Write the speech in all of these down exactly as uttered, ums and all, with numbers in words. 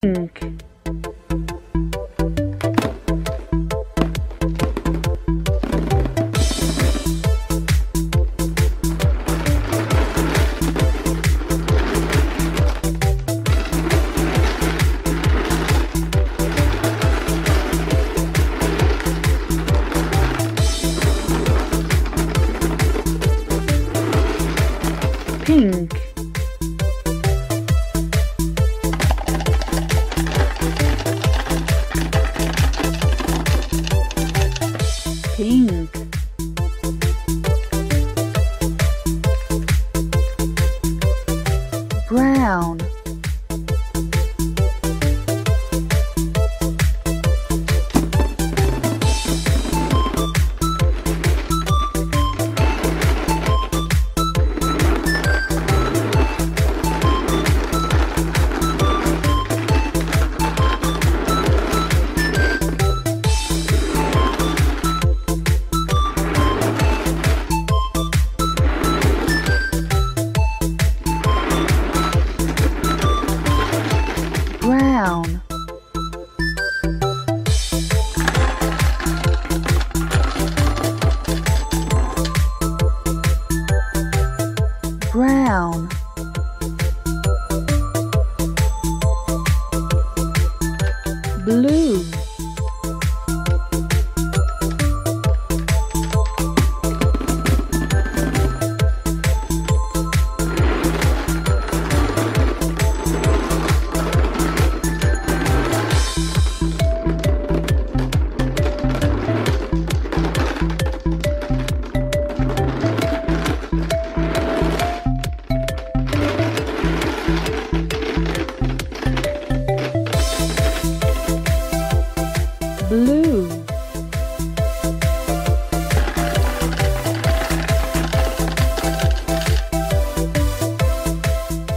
Pink. Pink. Pink. Brown. Brown. Brown. Blue.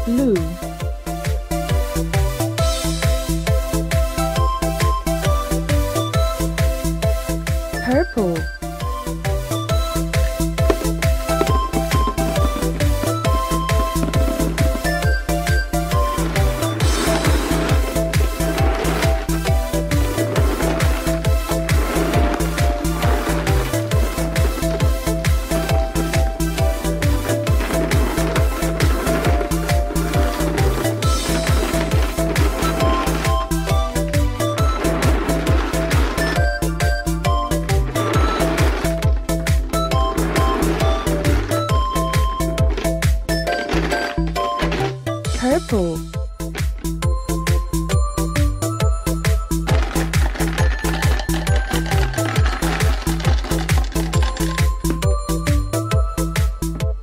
Blue. Blue. Purple.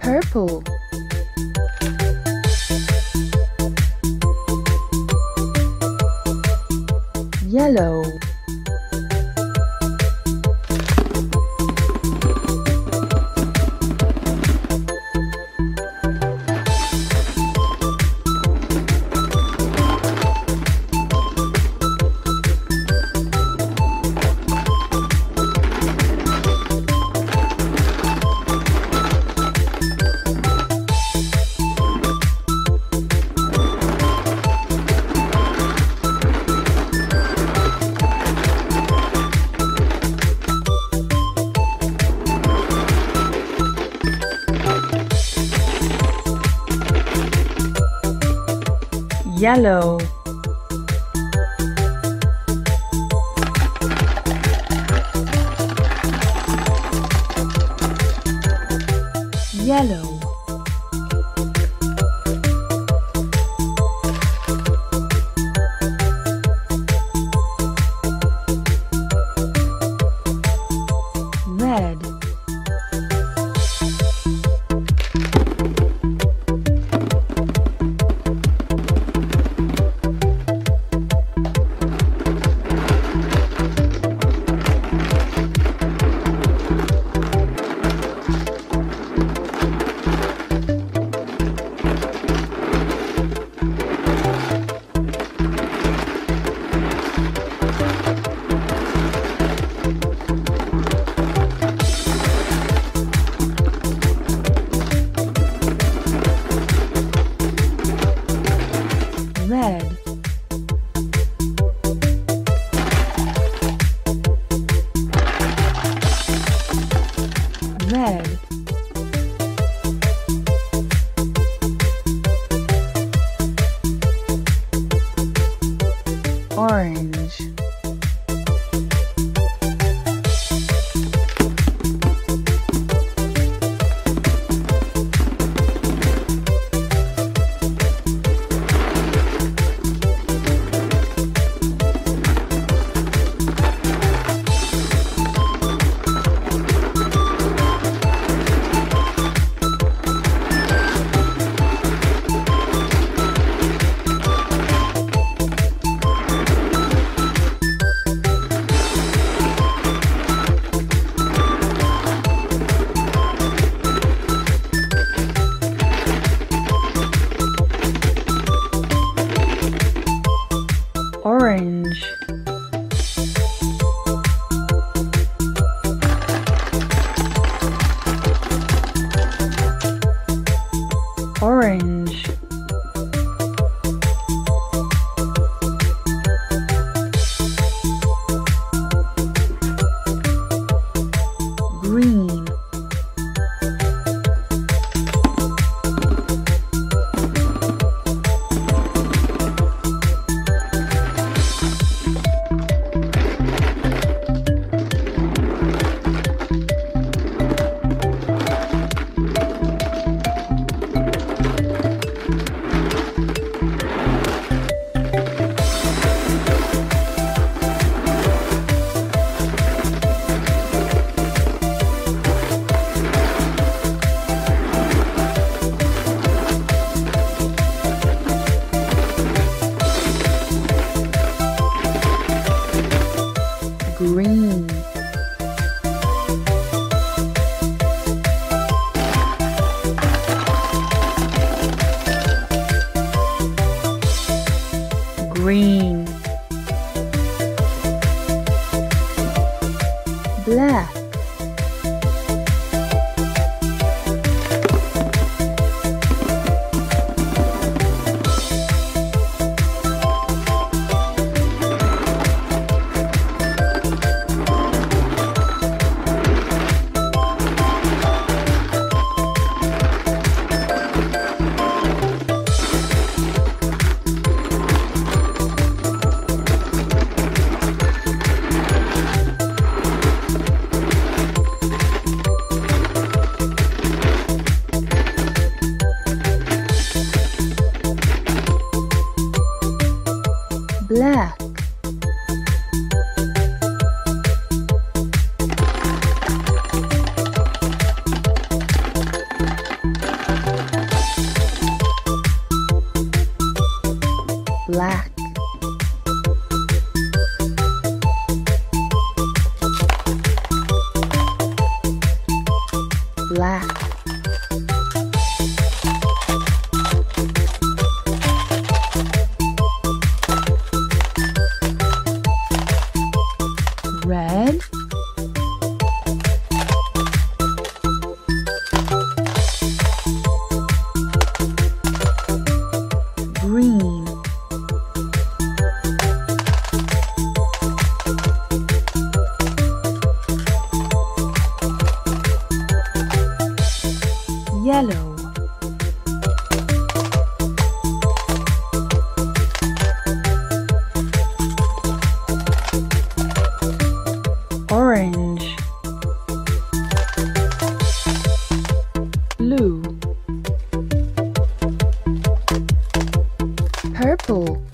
Purple. Purple. Yellow. Yellow. Yellow. Red. orange, orange, orange, green, green, green, black, black, black, black, red, green, yellow, orange, blue, purple.